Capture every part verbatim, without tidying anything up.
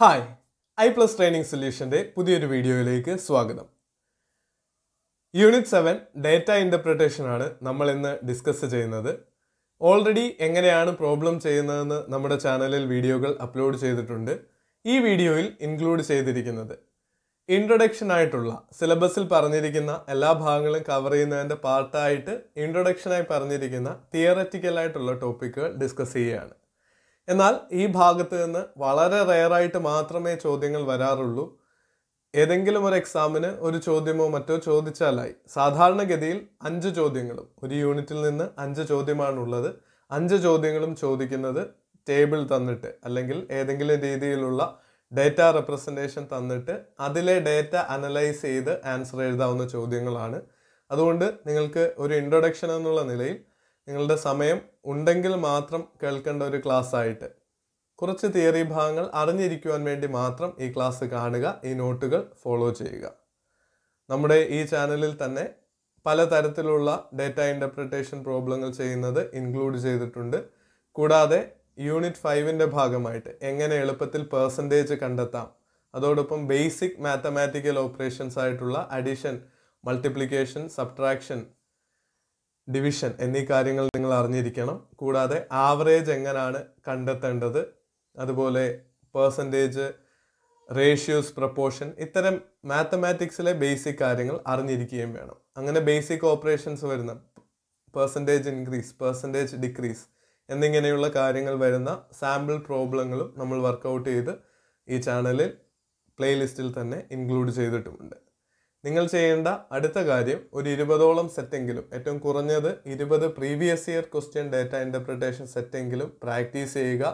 Hi iPlus Training Solution ന്റെ പുതിയൊരു വീഡിയോയിലേക്ക് സ്വാഗതം. യൂണിറ്റ് സെവൻ ഡാറ്റ ഇന്റർപ്രിട്ടേഷൻ ആണ് നമ്മൾ ഇന്ന് ഡിസ്കസ് ചെയ്യുന്നത്. ഓൾറെഡി എങ്ങനെയാണ് പ്രോബ്ലം ചെയ്യുന്നതെന്ന് നമ്മുടെ ചാനലിൽ വീഡിയോകൾ അപ്ലോഡ് ചെയ്തിട്ടുണ്ട്. ഈ വീഡിയോയിൽ ഇൻക്ലൂഡ് ചെയ്തിരിക്കുന്നത് ഇൻട്രൊഡക്ഷൻ ആയിട്ടുള്ള സിലബസിൽ പറഞ്ഞിരിക്കുന്ന എല്ലാ ഭാഗങ്ങളും കവർ ചെയ്യുന്നതിൻ്റെ പാർട്ടായിട്ട് ഇൻട്രൊഡക്ഷനായി പറഞ്ഞിരിക്കുന്ന തിയററ്റിക്കൽ ആയിട്ടുള്ള ടോപ്പിക്കുകൾ ഡിസ്കസ് ചെയ്യുകയാണ്. എന്നാൽ ഈ ഭാഗത്ത് നിന്ന് വളരെ റെയറായിട്ട് മാത്രമേ ചോദ്യങ്ങൾ വരാറുള്ളൂ. ഏതെങ്കിലും ഒരു എക്സാമിന് ഒരു ചോദ്യമോ മറ്റോ ചോദിച്ചാലായി. സാധാരണഗതിയിൽ അഞ്ച് ചോദ്യങ്ങളും ഒരു യൂണിറ്റിൽ നിന്ന് അഞ്ച് ചോദ്യമാണുള്ളത്. അഞ്ച് ചോദ്യങ്ങളും ചോദിക്കുന്നത് ടേബിൾ തന്നിട്ട് അല്ലെങ്കിൽ ഏതെങ്കിലും രീതിയിലുള്ള ഡേറ്റ റെപ്രസെൻറ്റേഷൻ തന്നിട്ട് അതിലെ ഡേറ്റ അനലൈസ് ചെയ്ത് ആൻസർ എഴുതാവുന്ന ചോദ്യങ്ങളാണ്. അതുകൊണ്ട് നിങ്ങൾക്ക് ഒരു ഇൻട്രൊഡക്ഷൻ എന്നുള്ള നിലയിൽ നിങ്ങളുടെ സമയം ഉണ്ടെങ്കിൽ മാത്രം കേൾക്കേണ്ട ഒരു ക്ലാസ് ആയിട്ട് കുറച്ച് തിയറി ഭാഗങ്ങൾ അറിഞ്ഞിരിക്കുവാൻ വേണ്ടി മാത്രം ഈ ക്ലാസ് കാണുക, ഈ നോട്ടുകൾ ഫോളോ ചെയ്യുക. നമ്മുടെ ഈ ചാനലിൽ തന്നെ പലതരത്തിലുള്ള ഡേറ്റ ഇൻ്റർപ്രിട്ടേഷൻ പ്രോബ്ലങ്ങൾ ചെയ്യുന്നത് ഇൻക്ലൂഡ് ചെയ്തിട്ടുണ്ട്. കൂടാതെ യൂണിറ്റ് ഫൈവിൻ്റെ ഭാഗമായിട്ട് എങ്ങനെ എളുപ്പത്തിൽ പേഴ്സൻറ്റേജ് കണ്ടെത്താം, അതോടൊപ്പം ബേസിക് മാത്തമാറ്റിക്കൽ ഓപ്പറേഷൻസ് ആയിട്ടുള്ള അഡീഷൻ, മൾട്ടിപ്ലിക്കേഷൻ, സബ്ട്രാക്ഷൻ, ഡിവിഷൻ എന്നീ കാര്യങ്ങൾ നിങ്ങൾ അറിഞ്ഞിരിക്കണം. കൂടാതെ ആവറേജ് എങ്ങനെയാണ് കണ്ടെത്തേണ്ടത്, അതുപോലെ പേഴ്സൻറ്റേജ്, റേഷ്യൂസ്, പ്രപ്പോർഷൻ, ഇത്തരം മാത്തമാറ്റിക്സിലെ ബേസിക് കാര്യങ്ങൾ അറിഞ്ഞിരിക്കുകയും വേണം. അങ്ങനെ ബേസിക് ഓപ്പറേഷൻസ് വരുന്ന പേഴ്സൻറ്റേജ് ഇൻക്രീസ്, പേഴ്സൻറ്റേജ് ഡിക്രീസ് എന്നിങ്ങനെയുള്ള കാര്യങ്ങൾ വരുന്ന സാമ്പിൾ പ്രോബ്ലങ്ങളും നമ്മൾ വർക്കൗട്ട് ചെയ്ത് ഈ ചാനലിൽ പ്ലേലിസ്റ്റിൽ തന്നെ ഇൻക്ലൂഡ് ചെയ്തിട്ടുമുണ്ട്. നിങ്ങൾ ചെയ്യേണ്ട അടുത്ത കാര്യം ഒരു ഇരുപതോളം സെറ്റെങ്കിലും, ഏറ്റവും കുറഞ്ഞത് ഇരുപത് previous year question data interpretation സെറ്റെങ്കിലും പ്രാക്ടീസ് ചെയ്യുക.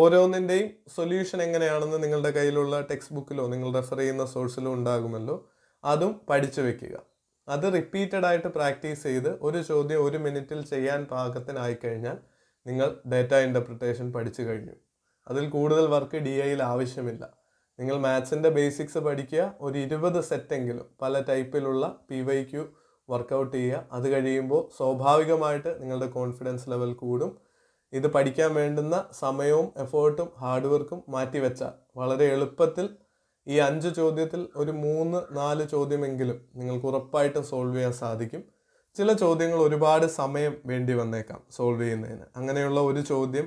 ഓരോന്നിൻ്റെയും സൊല്യൂഷൻ എങ്ങനെയാണെന്ന് നിങ്ങളുടെ കയ്യിലുള്ള ടെക്സ്റ്റ് ബുക്കിലോ നിങ്ങൾ റെഫർ ചെയ്യുന്ന സോഴ്സിലോ ഉണ്ടാകുമല്ലോ, അതും പഠിച്ചു വയ്ക്കുക. അത് റിപ്പീറ്റഡായിട്ട് പ്രാക്ടീസ് ചെയ്ത് ഒരു ചോദ്യം ഒരു മിനിറ്റിൽ ചെയ്യാൻ പാകത്തിനായി കഴിഞ്ഞാൽ നിങ്ങൾ ഡേറ്റ ഇൻ്റർപ്രിട്ടേഷൻ പഠിച്ചു കഴിഞ്ഞു. അതിൽ കൂടുതൽ വർക്ക് ഡി ഐയിൽ ആവശ്യമില്ല. നിങ്ങൾ മാത്സിൻ്റെ ബേസിക്സ് പഠിക്കുക, ഒരു ഇരുപത് സെറ്റെങ്കിലും പല ടൈപ്പിലുള്ള പി വൈ ക്യു വർക്കൗട്ട് ചെയ്യുക. അത് കഴിയുമ്പോൾ സ്വാഭാവികമായിട്ട് നിങ്ങളുടെ കോൺഫിഡൻസ് ലെവൽ കൂടും. ഇത് പഠിക്കാൻ വേണ്ടുന്ന സമയവും എഫേർട്ടും ഹാർഡ് വർക്കും മാറ്റിവെച്ചാൽ വളരെ എളുപ്പത്തിൽ ഈ അഞ്ച് ചോദ്യത്തിൽ ഒരു മൂന്ന് നാല് ചോദ്യമെങ്കിലും നിങ്ങൾക്ക് ഉറപ്പായിട്ടും സോൾവ് ചെയ്യാൻ സാധിക്കും. ചില ചോദ്യങ്ങൾ ഒരുപാട് സമയം വേണ്ടി വന്നേക്കാം സോൾവ് ചെയ്യുന്നതിന്. അങ്ങനെയുള്ള ഒരു ചോദ്യം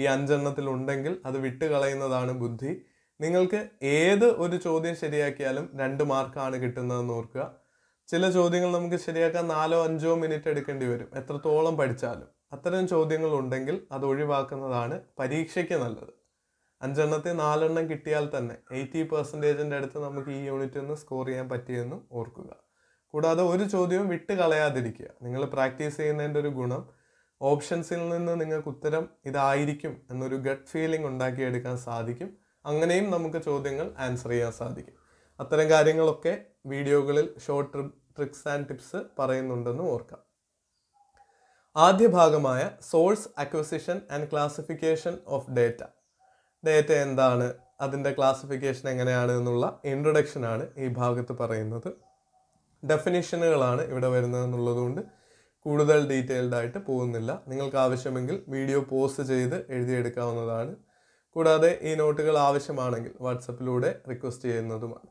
ഈ അഞ്ചെണ്ണത്തിൽ ഉണ്ടെങ്കിൽ അത് വിട്ടുകളയുന്നതാണ് ബുദ്ധി. നിങ്ങൾക്ക് ഏത് ഒരു ചോദ്യം ശരിയാക്കിയാലും രണ്ട് മാർക്കാണ് കിട്ടുന്നതെന്ന് ഓർക്കുക. ചില ചോദ്യങ്ങൾ നമുക്ക് ശരിയാക്കാൻ നാലോ അഞ്ചോ മിനിറ്റ് എടുക്കേണ്ടി വരും എത്രത്തോളം പഠിച്ചാലും. അത്തരം ചോദ്യങ്ങൾ ഉണ്ടെങ്കിൽ അത് ഒഴിവാക്കുന്നതാണ് പരീക്ഷയ്ക്ക് നല്ലത്. അഞ്ചെണ്ണത്തിൽ നാലെണ്ണം കിട്ടിയാൽ തന്നെ എയ്റ്റി പെർസെൻറ്റേജിൻ്റെ അടുത്ത് നമുക്ക് ഈ യൂണിറ്റിൽ നിന്ന് സ്കോർ ചെയ്യാൻ പറ്റിയെന്നും ഓർക്കുക. കൂടാതെ ഒരു ചോദ്യവും വിട്ട് കളയാതിരിക്കുക. നിങ്ങൾ പ്രാക്ടീസ് ചെയ്യുന്നതിൻ്റെ ഒരു ഗുണം, ഓപ്ഷൻസിൽ നിന്ന് നിങ്ങൾക്ക് ഉത്തരം ഇതായിരിക്കും എന്നൊരു ഗട്ട് ഫീലിംഗ് ഉണ്ടാക്കിയെടുക്കാൻ സാധിക്കും. അങ്ങനെയും നമുക്ക് ചോദ്യങ്ങൾ ആൻസർ ചെയ്യാൻ സാധിക്കും. അത്തരം കാര്യങ്ങളൊക്കെ വീഡിയോകളിൽ ഷോർട്ട് ട്രിക്സ് ആൻഡ് ടിപ്സ് പറയുന്നുണ്ടെന്ന് ഓർക്കാം. ആദ്യ ഭാഗമായ source acquisition and classification of data, data എന്താണ്, അതിൻ്റെ ക്ലാസിഫിക്കേഷൻ എങ്ങനെയാണ് എന്നുള്ള ഇൻട്രൊഡക്ഷനാണ് ഈ ഭാഗത്ത് പറയുന്നത്. ഡെഫിനിഷനുകളാണ് ഇവിടെ വരുന്നതെന്നുള്ളതുകൊണ്ട് കൂടുതൽ ഡീറ്റെയിൽഡായിട്ട് പോകുന്നില്ല. നിങ്ങൾക്ക് ആവശ്യമെങ്കിൽ വീഡിയോ പോസ്റ്റ് ചെയ്ത് എഴുതിയെടുക്കാവുന്നതാണ്. കൂടാതെ ഈ നോട്ടുകൾ ആവശ്യമാണെങ്കിൽ വാട്സപ്പിലൂടെ റിക്വസ്റ്റ് ചെയ്യുന്നതുമാണ്.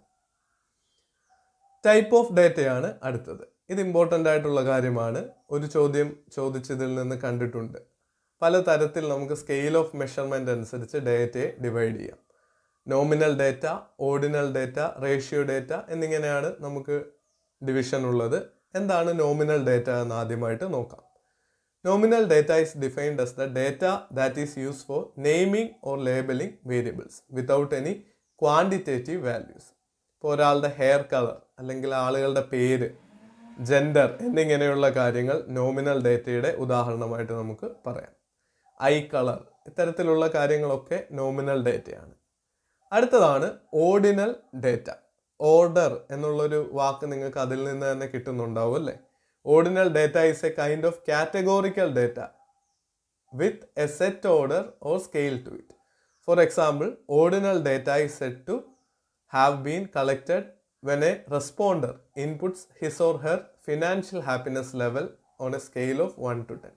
ടൈപ്പ് ഓഫ് ഡേറ്റയാണ് അടുത്തത്. ഇത് ഇമ്പോർട്ടൻ്റ് ആയിട്ടുള്ള കാര്യമാണ്. ഒരു ചോദ്യം ചോദിച്ചതിൽ നിന്ന് കണ്ടിട്ടുണ്ട് പല തരത്തിൽ നമുക്ക് സ്കെയിൽ ഓഫ് മെഷർമെൻ്റ് അനുസരിച്ച് ഡേറ്റയെ ഡിവൈഡ് ചെയ്യാം. Nominal data, ordinal data, ratio data എന്നിങ്ങനെയാണ് നമുക്ക് ഡിവിഷൻ ഉള്ളത്. എന്താണ് നോമിനൽ ഡേറ്റ എന്ന് ആദ്യമായിട്ട് നോക്കാം. Nominal data is defined as the data that is use for naming or labelling variables without any quantitative values. ഇപ്പോൾ ഒരാളുടെ ഹെയർ കളർ അല്ലെങ്കിൽ ആളുകളുടെ പേര്, ജെൻഡർ എന്നിങ്ങനെയുള്ള കാര്യങ്ങൾ നോമിനൽ ഡേറ്റയുടെ ഉദാഹരണമായിട്ട് നമുക്ക് പറയാം. ഐ കളർ ഇത്തരത്തിലുള്ള കാര്യങ്ങളൊക്കെ നോമിനൽ ഡേറ്റയാണ്. അടുത്തതാണ് ഓർഡിനൽ ഡേറ്റ. ഓർഡർ എന്നുള്ളൊരു വാക്ക് നിങ്ങൾക്ക് അതിൽ നിന്ന് തന്നെ കിട്ടുന്നുണ്ടാവും അല്ലേ. Ordinal data is a kind of categorical data with a set order or scale to it. For example, ordinal data is set to have been collected when a responder inputs his or her financial happiness level on a scale of one to ten.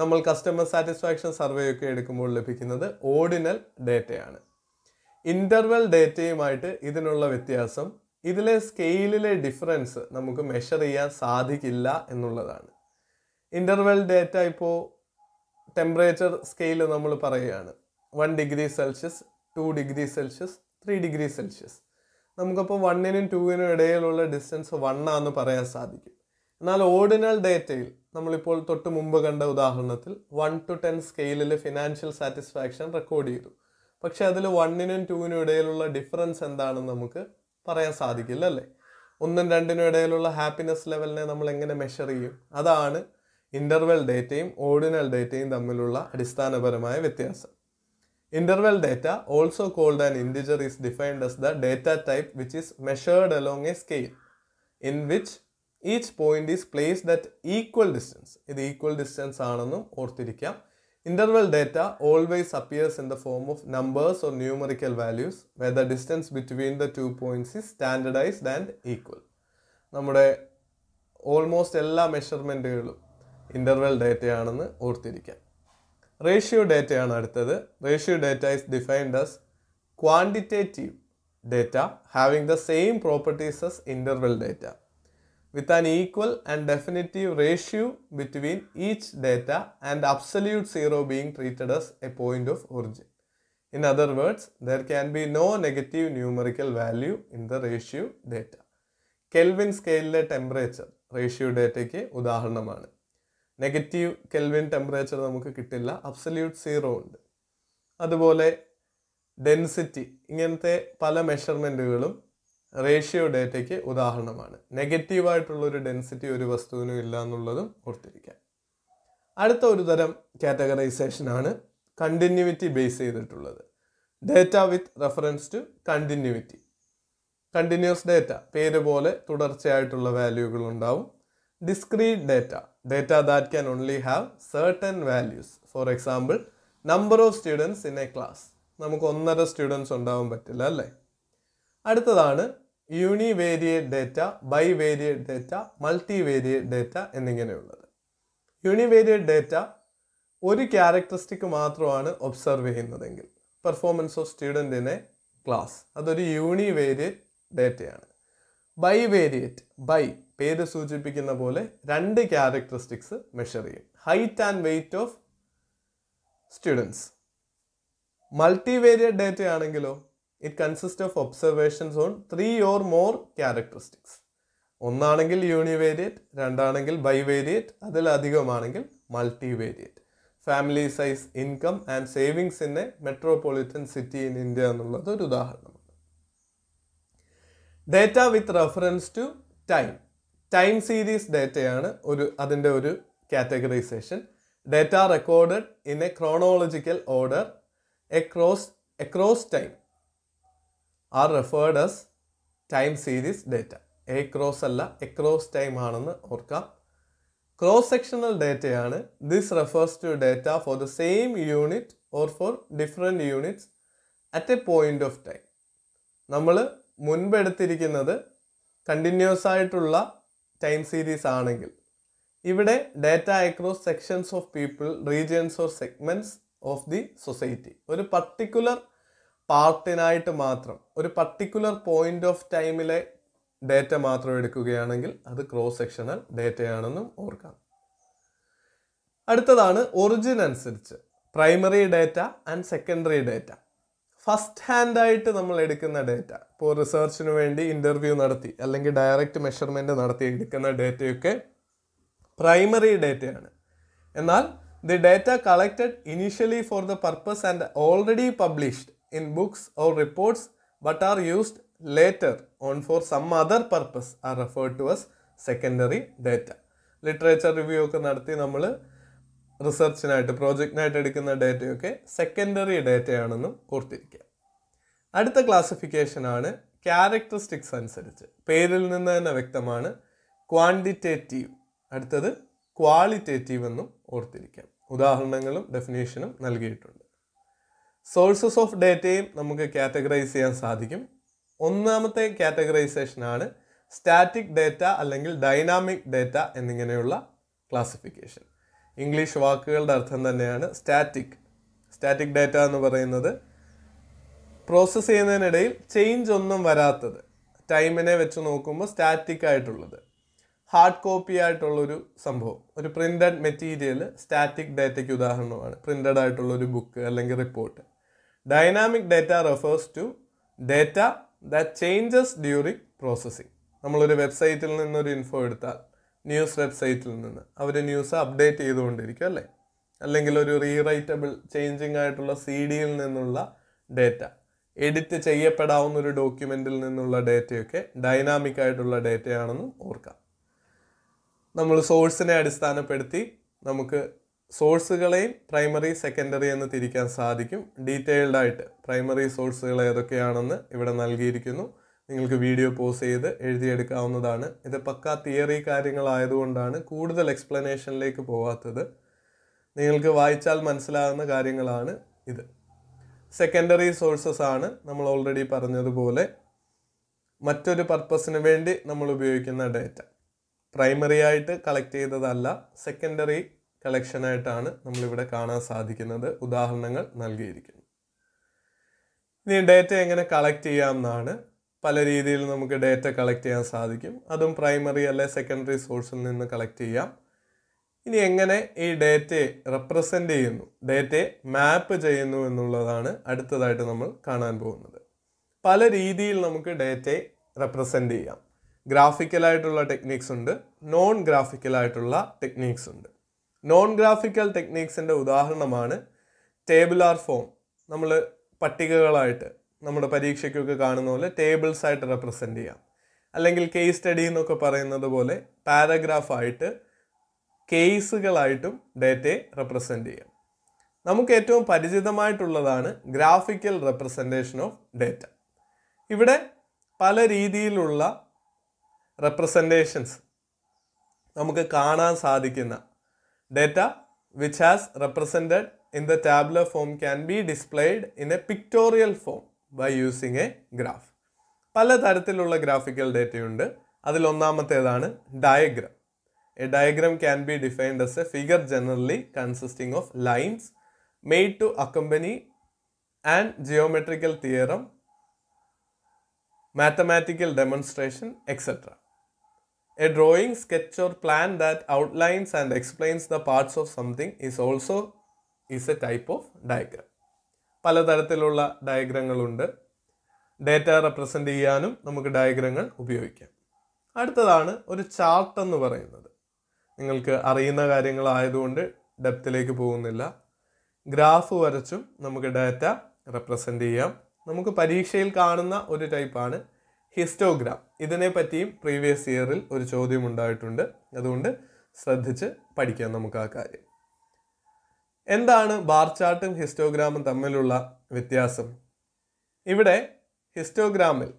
നമ്മൾ customer satisfaction survey ഒക്കെ എടുക്കുമ്പോൾ ലഭിക്കുന്നത് ordinal ഡേറ്റയാണ്. Interval डेटयुमायिट्ट इदिनुल्ल व्यत्यासम ഇതിലെ സ്കെയിലിലെ difference നമുക്ക് measure ചെയ്യാൻ സാധിക്കില്ല എന്നുള്ളതാണ്. Interval data ഇപ്പോൾ ടെമ്പറേച്ചർ സ്കെയിൽ നമ്മൾ പറയുകയാണ് ഒന്ന് ഡിഗ്രി സെൽഷ്യസ്, രണ്ട് ഡിഗ്രി സെൽഷ്യസ്, മൂന്ന് ഡിഗ്രി സെൽഷ്യസ്. നമുക്ക് അപ്പോൾ ഒന്ന് നും രണ്ട് നും ഇടയിലുള്ള ഡിസ്റ്റൻസ് ഒന്ന് ആണെന്ന് പറയാൻ സാധിക്കും. എന്നാൽ ഓർഡിനൽ ഡാറ്റയിൽ നമ്മൾ ഇപ്പോൾ തൊട്ട് മുൻപ് കണ്ട ഉദാഹരണത്തിൽ ഒന്ന് ടു പത്ത് സ്കെയിലിൽ ഫിനാൻഷ്യൽ സാറ്റിസ്ഫാക്ഷൻ റെക്കോർഡ് ചെയ്തു. പക്ഷേ അതിൽ ഒന്ന് നും രണ്ട് നും ഇടയിലുള്ള ഡിഫറൻസ് എന്താണെന്ന് നമുക്ക് പറയാൻ സാധിക്കില്ല അല്ലേ. ഒന്നും രണ്ടിനും ഇടയിലുള്ള ഹാപ്പിനെസ് ലെവലിനെ നമ്മൾ എങ്ങനെ മെഷർ ചെയ്യും? അതാണ് ഇൻ്റർവെൽ ഡേറ്റയും ഓർഡിനൽ ഡേറ്റയും തമ്മിലുള്ള അടിസ്ഥാനപരമായ വ്യത്യാസം. Interval data also called an integer is defined as the data type which is measured along a scale in which each point is placed at equal distance. ഇത് equal distance ആണെന്നും ഓർത്തിരിക്കാം. Interval data always appears in the form of numbers or numerical values where the distance between the two points is standardized and equal. നമ്മുടെ almost എല്ലാ മെഷർമെൻറ്റുകളും interval ഡേറ്റയാണെന്ന് ഓർത്തിരിക്കാം. Ratio ഡേറ്റയാണ് അടുത്തത്. Ratio data is defined as quantitative data having the same properties as interval data with an equal and definitive ratio between each data and absolute zero being treated as a point of origin. In other words, there can be no negative numerical value in the ratio data. Kelvin scale temperature ratio data ke udaharanamana. Negative Kelvin temperature namukku kittilla, absolute zero undu. Adupole density ingante pala measurementgalum ratio ഡേറ്റയ്ക്ക് ഉദാഹരണമാണ്. നെഗറ്റീവായിട്ടുള്ളൊരു density ഒരു വസ്തുവിനും ഇല്ല എന്നുള്ളതും ഓർത്തിരിക്കാം. അടുത്ത ഒരു തരം കാറ്റഗറൈസേഷനാണ് കണ്ടിന്യൂവിറ്റി ബേസ് ചെയ്തിട്ടുള്ളത്. Data with reference to continuity. Continuous data പേര് പോലെ തുടർച്ചയായിട്ടുള്ള വാല്യൂകൾ ഉണ്ടാവും. Discrete data data that can only have certain values. For example number of students in a class. നമുക്ക് ഒന്നര സ്റ്റുഡൻസ് ഉണ്ടാവാൻ പറ്റില്ല അല്ലേ. അടുത്തതാണ് univariate data, bivariate data, multivariate data എന്നിങ്ങനെയുള്ളത്. യൂണിവേരിയേറ്റ് ഡേറ്റ ഒരു ക്യാരക്ടറിസ്റ്റിക് മാത്രമാണ് ഒബ്സർവ് ചെയ്യുന്നതെങ്കിൽ performance of student in a class, അതൊരു യൂണിവേരിയേറ്റ് ഡേറ്റയാണ്. ബൈവേരിയേറ്റ്, ബൈ പേര് സൂചിപ്പിക്കുന്ന പോലെ രണ്ട് ക്യാരക്ടറിസ്റ്റിക്സ് മെഷർ ചെയ്യും. Height and weight of students. Multivariate data ആണെങ്കിലോ It consists of observations on three or more characteristics. ഒന്നാണെങ്കിൽ യൂണിവേരിയേറ്റ്, രണ്ടാണെങ്കിൽ ബൈവേരിയേറ്റ്, അതിലധികമാണെങ്കിൽ multivariate. Family size, income and savings in a metropolitan city in India എന്നുള്ളത് ഒരു ഉദാഹരണമാണ്. Data with reference to time. Time series ഡേറ്റയാണ് ഒരു അതിൻ്റെ ഒരു categorization. Data recorded in a chronological order across across time are referred as time series data. A cross അല്ല, across time ആണെന്ന് ഓർക്കാം. ക്രോസ് സെക്ഷണൽ ഡേറ്റയാണ്. This refers to data for the same unit or for different units at a point of time. നമ്മൾ മുൻപെടുത്തിരിക്കുന്നത് continuous ആയിട്ടുള്ള time series ആണെങ്കിൽ ഇവിടെ data across sections of people, regions or segments of the society. ഒരു particular പാർട്ടിനായിട്ട് മാത്രം, ഒരു particular point of ടൈമിലെ ഡേറ്റ മാത്രം എടുക്കുകയാണെങ്കിൽ അത് ക്രോസ് സെക്ഷണൽ ഡേറ്റയാണെന്നും ഓർക്കാം. അടുത്തതാണ് ഒറിജിൻ അനുസരിച്ച് primary data and secondary data. First ഹാൻഡായിട്ട് നമ്മൾ എടുക്കുന്ന ഡേറ്റ, ഇപ്പോൾ റിസർച്ചിന് വേണ്ടി ഇൻ്റർവ്യൂ നടത്തി അല്ലെങ്കിൽ ഡയറക്റ്റ് മെഷർമെൻറ്റ് നടത്തി എടുക്കുന്ന ഡേറ്റയൊക്കെ പ്രൈമറി ഡേറ്റയാണ്. എന്നാൽ the data collected initially for the purpose and already published in books or reports but are used later on for some other purpose are referred to as secondary data. literature review ഒക്കെ നടത്തി നമ്മൾ റിസർച്ചിനായിട്ട് പ്രോജക്റ്റിനായിട്ട് എടുക്കുന്ന ഡേറ്റയൊക്കെ secondary ഡേറ്റയാണെന്നും ഓർത്തിരിക്കുക. അടുത്ത ക്ലാസിഫിക്കേഷനാണ് characteristics അനുസരിച്ച്. പേരിൽ നിന്ന് തന്നെ വ്യക്തമാണ് ക്വാണ്ടിറ്റേറ്റീവ്, അടുത്തത് ക്വാളിറ്റേറ്റീവ് എന്നും ഓർത്തിരിക്കാം. ഉദാഹരണങ്ങളും ഡെഫിനേഷനും നൽകിയിട്ടുണ്ട്. സോഴ്സസ് ഓഫ് ഡേറ്റയും നമുക്ക് കാറ്റഗറൈസ് ചെയ്യാൻ സാധിക്കും. ഒന്നാമത്തെ കാറ്റഗറൈസേഷനാണ് സ്റ്റാറ്റിക് ഡേറ്റ അല്ലെങ്കിൽ ഡൈനാമിക് ഡേറ്റ എന്നിങ്ങനെയുള്ള ക്ലാസിഫിക്കേഷൻ. ഇംഗ്ലീഷ് വാക്കുകളുടെ അർത്ഥം തന്നെയാണ് സ്റ്റാറ്റിക്. സ്റ്റാറ്റിക് ഡേറ്റ എന്ന് പറയുന്നത് പ്രോസസ്സ് ചെയ്യുന്നതിനിടയിൽ ചേഞ്ച് ഒന്നും വരാത്തത്, ടൈമിനെ വെച്ച് നോക്കുമ്പോൾ സ്റ്റാറ്റിക് ആയിട്ടുള്ളത്, ഹാർഡ് കോപ്പി ആയിട്ടുള്ളൊരു സംഭവം, ഒരു പ്രിൻ്റഡ് മെറ്റീരിയൽ സ്റ്റാറ്റിക് ഡേറ്റയ്ക്ക് ഉദാഹരണമാണ് പ്രിൻ്റഡ് ആയിട്ടുള്ളൊരു ബുക്ക് അല്ലെങ്കിൽ report. Dynamic data refers to data that changes during processing. നമ്മളൊരു വെബ്സൈറ്റിൽ നിന്നൊരു ഇൻഫോ എടുത്താൽ, ന്യൂസ് വെബ്സൈറ്റിൽ നിന്ന് അവർ ന്യൂസ് അപ്ഡേറ്റ് ചെയ്തുകൊണ്ടിരിക്കും അല്ലേ, അല്ലെങ്കിൽ ഒരു റീറൈറ്റബിൾ ചേഞ്ചിങ് ആയിട്ടുള്ള സി ഡിയിൽ നിന്നുള്ള ഡേറ്റ, എഡിറ്റ് ചെയ്യപ്പെടാവുന്ന ഒരു ഡോക്യുമെൻറ്റിൽ നിന്നുള്ള ഡേറ്റയൊക്കെ ഡൈനാമിക് ആയിട്ടുള്ള ഡേറ്റയാണെന്നും ഓർക്കാം. നമ്മൾ സോഴ്സിനെ അടിസ്ഥാനപ്പെടുത്തി നമുക്ക് സോഴ്സുകളെയും പ്രൈമറി സെക്കൻഡറി എന്ന് തിരിക്കാൻ സാധിക്കും. ഡീറ്റെയിൽഡ് ആയിട്ട് പ്രൈമറി സോഴ്സുകൾ ഏതൊക്കെയാണെന്ന് ഇവിടെ നൽകിയിരിക്കുന്നു. നിങ്ങൾക്ക് വീഡിയോ പോസ് ചെയ്ത് എഴുതിയെടുക്കാവുന്നതാണ്. ഇത് പക്കാ തിയറി കാര്യങ്ങളായതുകൊണ്ടാണ് കൂടുതൽ എക്സ്പ്ലനേഷനിലേക്ക് പോകാത്തത്. നിങ്ങൾക്ക് വായിച്ചാൽ മനസ്സിലാകുന്ന കാര്യങ്ങളാണ് ഇത്. സെക്കൻഡറി സോഴ്സസ് ആണ് നമ്മൾ ഓൾറെഡി പറഞ്ഞതുപോലെ മറ്റൊരു പർപ്പസിന് വേണ്ടി നമ്മൾ ഉപയോഗിക്കുന്ന ഡേറ്റ. പ്രൈമറി ആയിട്ട് കളക്ട് ചെയ്തതല്ല, സെക്കൻഡറി കളക്ഷനായിട്ടാണ് നമ്മളിവിടെ കാണാൻ സാധിക്കുന്നത്. ഉദാഹരണങ്ങൾ നൽകിയിരിക്കുന്നു. ഇനി ഡേറ്റ എങ്ങനെ കളക്ട് ചെയ്യാം എന്നാണ്. പല രീതിയിൽ നമുക്ക് ഡേറ്റ കളക്ട് ചെയ്യാൻ സാധിക്കും. അതും പ്രൈമറി അല്ലെ സെക്കൻഡറി സോഴ്സിൽ നിന്ന് കളക്ട് ചെയ്യാം. ഇനി എങ്ങനെ ഈ ഡേറ്റയെ റെപ്രസെൻ്റ് ചെയ്യുന്നു, ഡേറ്റയെ മാപ്പ് ചെയ്യുന്നു എന്നുള്ളതാണ് അടുത്തതായിട്ട് നമ്മൾ കാണാൻ പോകുന്നത്. പല രീതിയിൽ നമുക്ക് ഡേറ്റയെ റെപ്രസെൻ്റ് ചെയ്യാം. ഗ്രാഫിക്കലായിട്ടുള്ള ടെക്നിക്സ് ഉണ്ട്, നോൺ ഗ്രാഫിക്കലായിട്ടുള്ള ടെക്നിക്സ് ഉണ്ട്. നോൺ ഗ്രാഫിക്കൽ ടെക്നിക്സിൻ്റെ ഉദാഹരണമാണ് ടേബിളാർ ഫോം. നമ്മൾ പട്ടികകളായിട്ട് നമ്മുടെ പരീക്ഷയ്ക്കൊക്കെ കാണുന്ന പോലെ ടേബിൾസ് ആയിട്ട് റെപ്രസെൻ്റ് ചെയ്യാം. അല്ലെങ്കിൽ കേസ് സ്റ്റഡി എന്നൊക്കെ പറയുന്നത് പോലെ പാരഗ്രാഫായിട്ട് കേസുകളായിട്ടും ഡേറ്റയെ റെപ്രസെൻ്റ് ചെയ്യാം. നമുക്ക് ഏറ്റവും പരിചിതമായിട്ടുള്ളതാണ് ഗ്രാഫിക്കൽ റെപ്രസെൻറ്റേഷൻ ഓഫ് ഡേറ്റ. ഇവിടെ പല രീതിയിലുള്ള റെപ്രസെൻറ്റേഷൻസ് നമുക്ക് കാണാൻ സാധിക്കുന്ന data which has represented in the tabular form can be displayed in a pictorial form by using a graph. പലതരത്തിലുള്ള ഗ്രാഫിക്കൽ ഡേറ്റയുണ്ട്. അതിലൊന്നാമത്തേതാണ് diagram. A diagram can be defined as a figure generally consisting of lines made to accompany and geometrical theorem, mathematical demonstration, et cetera. A drawing, sketch or plan that outlines and explains the parts of something is also is a type of diagram. പല തരത്തിലുള്ള ഡയഗ്രങ്ങളുണ്ട്. Data represent ചെയ്യാനും നമുക്ക് ഡയഗ്രങ്ങൾ ഉപയോഗിക്കാം. അടുത്തതാണ് ഒരു chart എന്ന് പറയുന്നത്. നിങ്ങൾക്ക് അറിയുന്ന കാര്യങ്ങളായതുകൊണ്ട് ഡെപ്തിലേക്ക് പോകുന്നില്ല. ഗ്രാഫ് വരച്ചും നമുക്ക് ഡേറ്റ റെപ്രസെൻ്റ് ചെയ്യാം. നമുക്ക് പരീക്ഷയിൽ കാണുന്ന ഒരു ടൈപ്പാണ് ഹിസ്റ്റോഗ്രാം. ഇതിനെപ്പറ്റിയും പ്രീവിയസ് ഇയറിൽ ഒരു ചോദ്യം ഉണ്ടായിട്ടുണ്ട്. അതുകൊണ്ട് ശ്രദ്ധിച്ച് പഠിക്കാം നമുക്ക് ആ കാര്യം. എന്താണ് ബാർ ചാർട്ടും ഹിസ്റ്റോഗ്രാമും തമ്മിലുള്ള വ്യത്യാസം? ഇവിടെ ഹിസ്റ്റോഗ്രാമിൽ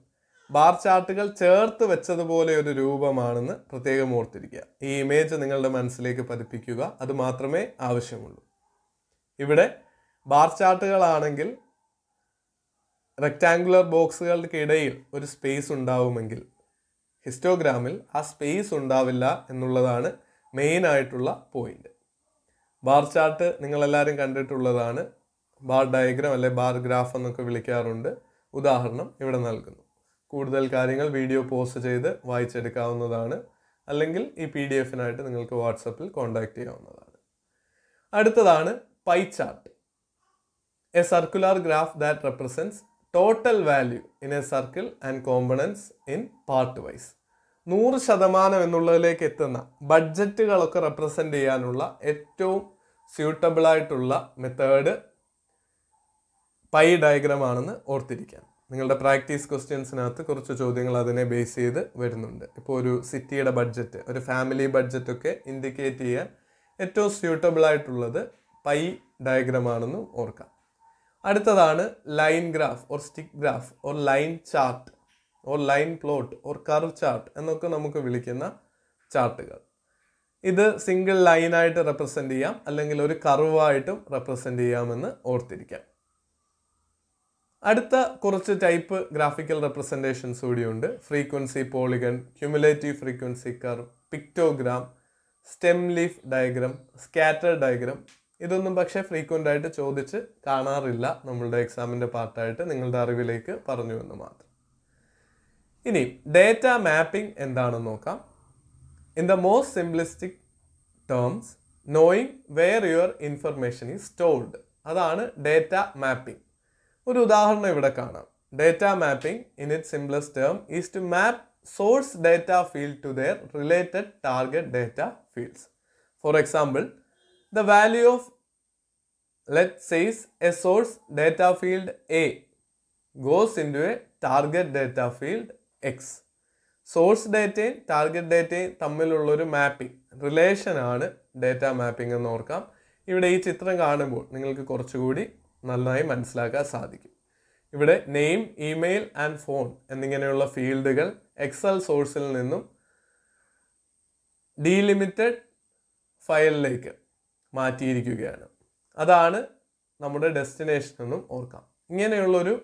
ബാർ ചാർട്ടുകൾ ചേർത്ത് വെച്ചതുപോലെ ഒരു രൂപമാണെന്ന് പ്രത്യേകം ഓർത്തിരിക്കുക. ഈ ഇമേജ് നിങ്ങളുടെ മനസ്സിലേക്ക് പതിപ്പിക്കുക, അത് മാത്രമേ ആവശ്യമുള്ളൂ. ഇവിടെ ബാർ ചാർട്ടുകളാണെങ്കിൽ റെക്റ്റാങ്കുലർ ബോക്സുകൾക്കിടയിൽ ഒരു സ്പേസ് ഉണ്ടാവുമെങ്കിൽ ഹിസ്റ്റോഗ്രാമിൽ ആ സ്പേസ് ഉണ്ടാവില്ല എന്നുള്ളതാണ് മെയിനായിട്ടുള്ള പോയിൻ്റ്. ബാർ ചാർട്ട് നിങ്ങളെല്ലാവരും കണ്ടിട്ടുള്ളതാണ്. ബാർ ഡയഗ്രാം അല്ലെ ബാർ ഗ്രാഫ് എന്നൊക്കെ വിളിക്കാറുണ്ട്. ഉദാഹരണം ഇവിടെ നൽകുന്നു. കൂടുതൽ കാര്യങ്ങൾ വീഡിയോ പോസ്റ്റ് ചെയ്ത് വായിച്ചെടുക്കാവുന്നതാണ്. അല്ലെങ്കിൽ ഈ പി ഡി എഫിനായിട്ട് നിങ്ങൾക്ക് വാട്സപ്പിൽ കോൺടാക്റ്റ് ചെയ്യാവുന്നതാണ്. അടുത്തതാണ് pie chart. A circular graph that represents total value in a circle and components in part wise. നൂറ് ശതമാനം എന്നുള്ളതിലേക്ക് എത്തുന്ന ബഡ്ജറ്റുകളൊക്കെ റെപ്രസെൻ്റ് ചെയ്യാനുള്ള ഏറ്റവും സ്യൂട്ടബിളായിട്ടുള്ള മെത്തേഡ് പൈ ഡയഗ്രാം ആണെന്ന് ഓർത്തിരിക്കാൻ. നിങ്ങളുടെ പ്രാക്ടീസ് ക്വസ്റ്റ്യൻസിനകത്ത് കുറച്ച് ചോദ്യങ്ങൾ അതിനെ ബേസ് ചെയ്ത് വരുന്നുണ്ട്. ഇപ്പോൾ ഒരു സിറ്റിയുടെ ബഡ്ജറ്റ്, ഒരു ഫാമിലി ബഡ്ജറ്റൊക്കെ ഇൻഡിക്കേറ്റ് ചെയ്യാൻ ഏറ്റവും സ്യൂട്ടബിളായിട്ടുള്ളത് പൈ ഡയഗ്രാം ആണെന്ന് ഓർക്കാം. അടുത്തതാണ് line graph or stick graph or line chart or line plot or curve chart എന്നൊക്കെ നമുക്ക് വിളിക്കുന്ന ചാർട്ടുകൾ. ഇത് സിംഗിൾ ലൈനായിട്ട് റെപ്രസെൻ്റ് ചെയ്യാം, അല്ലെങ്കിൽ ഒരു കർവായിട്ടും റെപ്രസെൻ്റ് ചെയ്യാമെന്ന് ഓർത്തിരിക്കാം. അടുത്ത കുറച്ച് ടൈപ്പ് ഗ്രാഫിക്കൽ റെപ്രസെൻറ്റേഷൻസ് കൂടിയുണ്ട്. Frequency polygon, cumulative frequency curve, pictogram, stem leaf diagram, scatter diagram ഇതൊന്നും പക്ഷേ ഫ്രീക്വന്റ് ആയിട്ട് ചോദിച്ചു കാണാറില്ല നമ്മളുടെ എക്സാമിന്റെ പാർട്ട് ആയിട്ട് നിങ്ങളുടെ അറിവിലേക്ക് പറഞ്ഞു എന്ന് മാത്രം ഇനി ഡാറ്റ മാപ്പിംഗ് എന്താണെന്ന് നോക്കാം in the most simplistic terms knowing where your information is stored അതാണ് ഡാറ്റ മാപ്പിംഗ് ഒരു ഉദാഹരണം ഇവിടെ കാണാം data mapping in its simplest term is to map source data field to their related target data fields for example the value of let's say a source data field A goes into a target data field X source data target data തമ്മിലുള്ള ഒരു mapping relation ആണ് data mapping എന്ന് ഓർക്കാം ഇവിടെ ഈ ചിത്രം കാണുമ്പോൾ നിങ്ങൾക്ക് കുറച്ചുകൂടി നന്നായി മനസ്സിലാക്കാൻ സാധിക്കും ഇവിടെ നെയിം ഇമെയിൽ ആൻഡ് ഫോൺ എന്നിങ്ങനെയുള്ള ഫീൽഡുകൾ എക്സൽ സോഴ്സിൽ നിന്നും ഡീലിമിറ്റഡ് ഫയലിലേക്ക് മാറ്റിയിരിക്കുകയാണ് അതാണ് നമ്മുടെ ഡെസ്റ്റിനേഷൻ എന്നും ഓർക്കാം ഇങ്ങനെയുള്ള ഒരു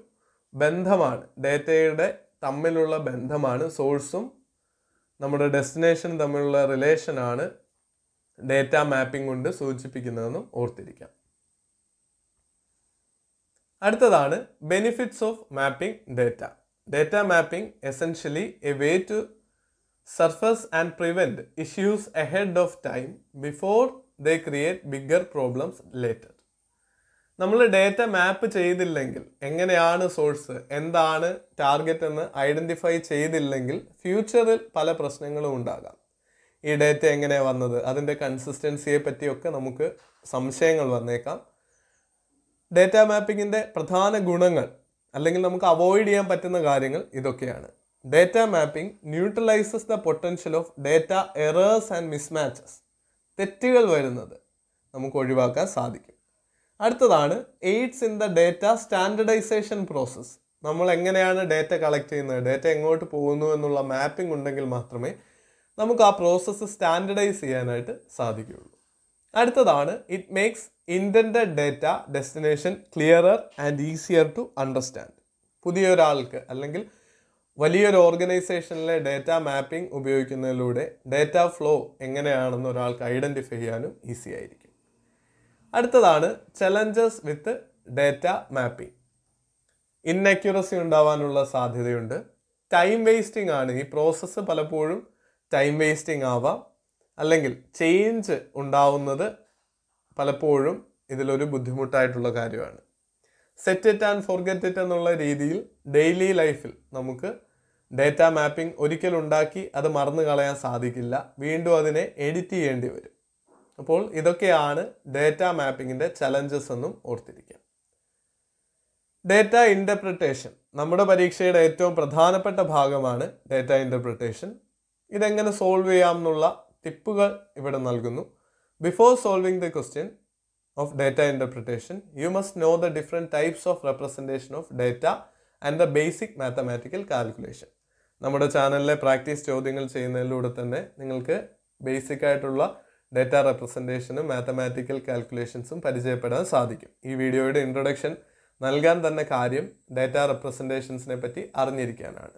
ബന്ധമാണ് ഡാറ്റയുടെ തമ്മിലുള്ള ബന്ധമാണ് സോഴ്സും നമ്മുടെ ഡെസ്റ്റിനേഷൻ തമ്മിലുള്ള റിലേഷൻ ആണ് ഡാറ്റ മാപ്പിംഗ് കൊണ്ട് സൂചിപ്പിക്കുന്നതെന്നും ഓർത്തിരിക്കാം അടുത്തതാണ് benefits of mapping data data mapping essentially a way to surface and prevent issues ahead of time before they create bigger problems later നമ്മൾ ഡാറ്റ മാപ്പ് ചെയ്തില്ലെങ്കിൽ എങ്ങനെയാണ് സോഴ്സ് എന്താണ് ടാർഗറ്റ് എന്ന് ഐഡന്റിഫൈ ചെയ്തില്ലെങ്കിൽ ഫ്യൂച്ചറിൽ പല പ്രശ്നങ്ങളും ഉണ്ടാകാം ഈ ഡാറ്റ എങ്ങനെ വന്നത് അതിന്റെ കൺസിസ്റ്റൻസിയെ പറ്റിയൊക്കെ നമുക്ക് സംശയങ്ങൾ വന്നേക്കാം ഡാറ്റ മാപ്പിംഗിന്റെ പ്രധാന ഗുണങ്ങൾ അല്ലെങ്കിൽ നമുക്ക് അവോയ്ഡ് ചെയ്യാൻ പറ്റുന്ന കാര്യങ്ങൾ ഇതൊക്കെയാണ് data mapping neutralises the potential of data errors and mismatches തെറ്റുകൾ വരുന്നത് നമുക്ക് ഒഴിവാക്കാൻ സാധിക്കും അടുത്തതാണ് aids in the data standardisation process നമ്മൾ എങ്ങനെയാണ് ഡാറ്റ കളക്ട് ചെയ്യുന്നത് ഡാറ്റ എങ്ങോട്ട് പോകുന്നു എന്നുള്ള മാപ്പിംഗ് ഉണ്ടെങ്കിൽ മാത്രമേ നമുക്ക് ആ പ്രോസസ്സ് സ്റ്റാൻഡർഡൈസ് ചെയ്യാനായിട്ട് സാധിക്കുകയുള്ളൂ അടുത്തതാണ് it makes intended data destination clearer and easier to understand പുതിയൊരാൾക്ക് അല്ലെങ്കിൽ വലിയൊരു ഓർഗനൈസേഷനിലെ ഡാറ്റ മാപ്പിംഗ് ഉപയോഗിക്കുന്നതിലൂടെ ഡാറ്റ ഫ്ലോ എങ്ങനെയാണെന്ന് ഒരാൾക്ക് ഐഡൻറ്റിഫൈ ചെയ്യാനും ഈസി ആയിരിക്കും അടുത്തതാണ് challenges with data mapping inaccuracy ഉണ്ടാവാനുള്ള സാധ്യതയുണ്ട് ടൈം വേസ്റ്റിംഗ് ആണ് ഈ പ്രോസസ്സ് പലപ്പോഴും ടൈം വേസ്റ്റിംഗ് ആവാം അല്ലെങ്കിൽ ചേഞ്ച് ഉണ്ടാവുന്നത് പലപ്പോഴും ഇതിലൊരു ബുദ്ധിമുട്ടായിട്ടുള്ള കാര്യമാണ് set it and forget it എന്നുള്ള രീതിയിൽ ഡെയിലി ലൈഫിൽ നമുക്ക് ഡാറ്റ മാപ്പിംഗ് ഒരിക്കൽ ഉണ്ടാക്കി അത് മറന്നു കളയാൻ സാധിക്കില്ല വീണ്ടും അതിനെ എഡിറ്റ് ചെയ്യേണ്ടി വരും അപ്പോൾ ഇതൊക്കെയാണ് ഡാറ്റ മാപ്പിങ്ങിൻ്റെ ചലഞ്ചസ് എന്നും ഓർത്തിരിക്കുക ഡാറ്റ ഇൻ്റർപ്രിട്ടേഷൻ നമ്മുടെ പരീക്ഷയുടെ ഏറ്റവും പ്രധാനപ്പെട്ട ഭാഗമാണ് ഡാറ്റ ഇൻ്റർപ്രിട്ടേഷൻ ഇതെങ്ങനെ സോൾവ് ചെയ്യാം എന്നുള്ള ടിപ്പുകൾ ഇവിടെ നൽകുന്നു before solving the question of data interpretation you must know the different types of representation of data and the basic mathematical calculation നമ്മുടെ ചാനലിലെ പ്രാക്ടീസ് ചോദ്യങ്ങൾ ചെയ്യുന്നതിലൂടെ തന്നെ നിങ്ങൾക്ക് ബേസിക് ആയിട്ടുള്ള ഡാറ്റ റെപ്രസെൻറ്റേഷനും മാത്തമാറ്റിക്കൽ കാൽക്കുലേഷൻസും പരിചയപ്പെടാൻ സാധിക്കും ഈ വീഡിയോയുടെ ഇൻട്രൊഡക്ഷൻ നൽകാൻ തന്നെ കാര്യം ഡാറ്റ റെപ്രസെൻറ്റേഷൻസിനെ പറ്റി അറിഞ്ഞിരിക്കാനാണ്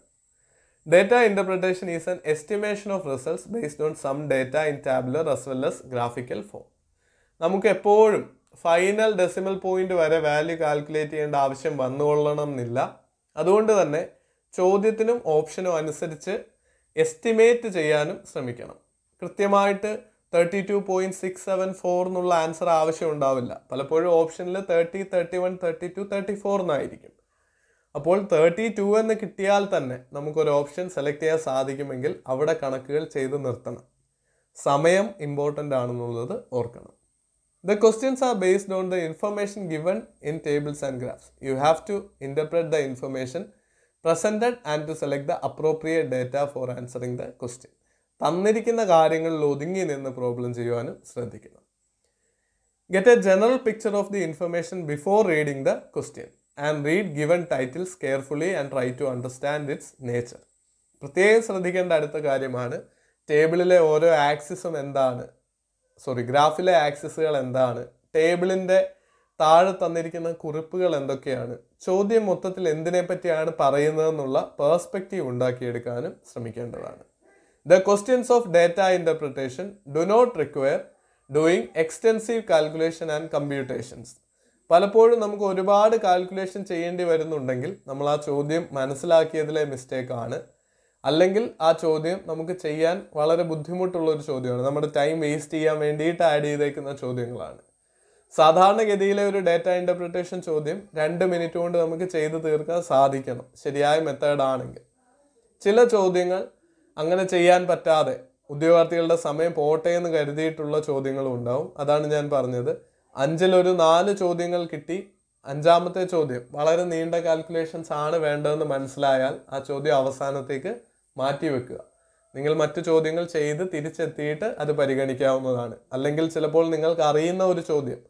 data interpretation is an estimation of results based on some data in tabular as well as graphical form നമുക്ക് എപ്പോഴും ഫൈനൽ ഡെസിമൽ പോയിന്റ് വരെ വാല്യൂ കാൽക്കുലേറ്റ് ചെയ്യേണ്ട ആവശ്യം വന്നുകൊള്ളണം എന്നില്ല അതുകൊണ്ട് തന്നെ ചോദ്യത്തിനും ഓപ്ഷനും അനുസരിച്ച് എസ്റ്റിമേറ്റ് ചെയ്യാനും ശ്രമിക്കണം കൃത്യമായിട്ട് thirty two point six seven four എന്നുള്ള ആൻസർ ആവശ്യം ഉണ്ടാവില്ല പലപ്പോഴും ഓപ്ഷനിൽ thirty thirty one thirty two thirty four എന്നായിരിക്കും അപ്പോൾ തേർട്ടി ടു എന്ന് കിട്ടിയാൽ തന്നെ നമുക്കൊരു ഓപ്ഷൻ സെലക്ട് ചെയ്യാൻ സാധിക്കുമെങ്കിൽ അവിടെ കണക്കുകൾ ചെയ്ത് നിർത്തണം സമയം ഇമ്പോർട്ടൻ്റ് ആണെന്നുള്ളത് ഓർക്കണം The questions are based on the information given in tables and graphs. You have to interpret the information presented and to select the appropriate data for answering the question. തന്നിരിക്കുന്ന കാര്യങ്ങളിൽ ഒതുങ്ങി നിന്ന് പ്രോബ്ലം ചെയ്യുവാനും ശ്രദ്ധിക്കണം. Get a general picture of the information before reading the question and read given titles carefully and try to understand its nature. പ്രത്യേകം ശ്രദ്ധിക്കേണ്ട അടുത്ത കാര്യമാണ് ടേബിളിലെ ഓരോ ആക്സിസും എന്താണ് സോറി ഗ്രാഫിലെ ആക്സിസുകൾ എന്താണ് ടേബിളിൻ്റെ താഴെ തന്നിരിക്കുന്ന കുറിപ്പുകൾ എന്തൊക്കെയാണ് ചോദ്യം മൊത്തത്തിൽ എന്തിനെ പറ്റിയാണ് പറയുന്നതെന്നുള്ള പേഴ്സ്പെക്റ്റീവ് ഉണ്ടാക്കിയെടുക്കാനും ശ്രമിക്കേണ്ടതാണ് the questions of data interpretation do not require doing extensive calculation and computations. പലപ്പോഴും നമുക്ക് ഒരുപാട് കാൽക്കുലേഷൻ ചെയ്യേണ്ടി വരുന്നുണ്ടെങ്കിൽ നമ്മൾ ആ ചോദ്യം മനസ്സിലാക്കിയതിലെ മിസ്റ്റേക്ക് ആണ്, അല്ലെങ്കിൽ ആ ചോദ്യം നമുക്ക് ചെയ്യാൻ വളരെ ബുദ്ധിമുട്ടുള്ള ഒരു ചോദ്യമാണ്, നമ്മുടെ ടൈം വേസ്റ്റ് ചെയ്യാൻ വേണ്ടിയിട്ട് ആഡ് ചെയ്തേക്കുന്ന ചോദ്യങ്ങളാണ്. സാധാരണഗതിയിലെ ഒരു ഡാറ്റ ഇൻ്റർപ്രിറ്റേഷൻ ചോദ്യം രണ്ട് മിനിറ്റ് കൊണ്ട് നമുക്ക് ചെയ്ത് തീർക്കാൻ സാധിക്കണം, ശരിയായ മെത്തേഡാണെങ്കിൽ. ചില ചോദ്യങ്ങൾ അങ്ങനെ ചെയ്യാൻ പറ്റാതെ ഉദ്യോഗാർത്ഥികളുടെ സമയം പോട്ടെ എന്ന് കരുതിയിട്ടുള്ള ചോദ്യങ്ങളും ഉണ്ടാവും. അതാണ് ഞാൻ പറഞ്ഞത്, അഞ്ചിലൊരു നാല് ചോദ്യങ്ങൾ കിട്ടി, അഞ്ചാമത്തെ ചോദ്യം വളരെ നീണ്ട കാൽക്കുലേഷൻസ് ആണ് വേണ്ടതെന്ന് മനസ്സിലായാൽ ആ ചോദ്യം അവസാനത്തേക്ക് മാറ്റിവെക്കുക. നിങ്ങൾ മറ്റു ചോദ്യങ്ങൾ ചെയ്ത് തിരിച്ചെത്തിയിട്ട് അത് പരിഗണിക്കാവുന്നതാണ്. അല്ലെങ്കിൽ ചിലപ്പോൾ നിങ്ങൾക്ക് അറിയുന്ന ഒരു ചോദ്യം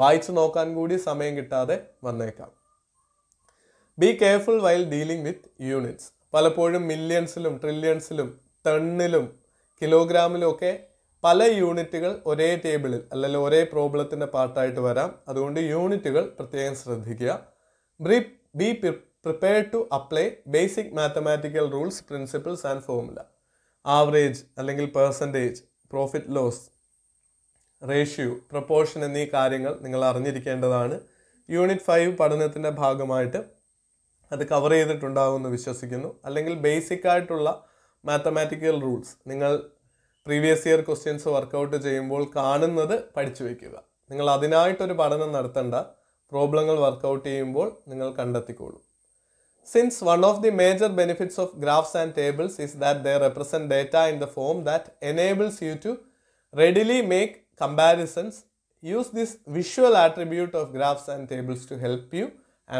വായിച്ചു നോക്കാൻ കൂടി സമയം കിട്ടാതെ വന്നേക്കാം. Be careful while dealing with units. പലപ്പോഴും മില്യൺസിലും ട്രില്യൺസിലും ടണ്ണിലും കിലോഗ്രാമിലും ഒക്കെ പല യൂണിറ്റുകൾ ഒരേ ടേബിളിൽ അല്ലെങ്കിൽ ഒരേ പ്രോബ്ലത്തിൻ്റെ പാർട്ടായിട്ട് വരാം. അതുകൊണ്ട് യൂണിറ്റുകൾ പ്രത്യേകം ശ്രദ്ധിക്കുക. ബ്രീ be prepared to apply basic mathematical rules, principles and formula. Average അല്ലെങ്കിൽ percentage, profit loss ratio, proportion എന്നീ കാര്യങ്ങൾ നിങ്ങൾ അറിഞ്ഞിരിക്കേണ്ടതാണ്. യൂണിറ്റ് ഫൈവ് പഠനത്തിൻ്റെ ഭാഗമായിട്ട് അത് കവർ ചെയ്തിട്ടുണ്ടാകുമെന്ന് വിശ്വസിക്കുന്നു. അല്ലെങ്കിൽ ബേസിക്കായിട്ടുള്ള മാത്തമാറ്റിക്കൽ റൂൾസ് നിങ്ങൾ പ്രീവിയസ് ഇയർ ക്വസ്റ്റ്യൻസ് വർക്കൗട്ട് ചെയ്യുമ്പോൾ കാണുന്നത് പഠിച്ചു വയ്ക്കുക. നിങ്ങൾ അതിനായിട്ടൊരു പഠനം നടത്തേണ്ട, പ്രോബ്ലങ്ങൾ വർക്കൗട്ട് ചെയ്യുമ്പോൾ നിങ്ങൾ കണ്ടെത്തിക്കോളൂ. Since one of the major benefits of graphs and tables is that they represent data in the form that enables you to readily make comparisons, use this visual attribute of graphs and tables to help you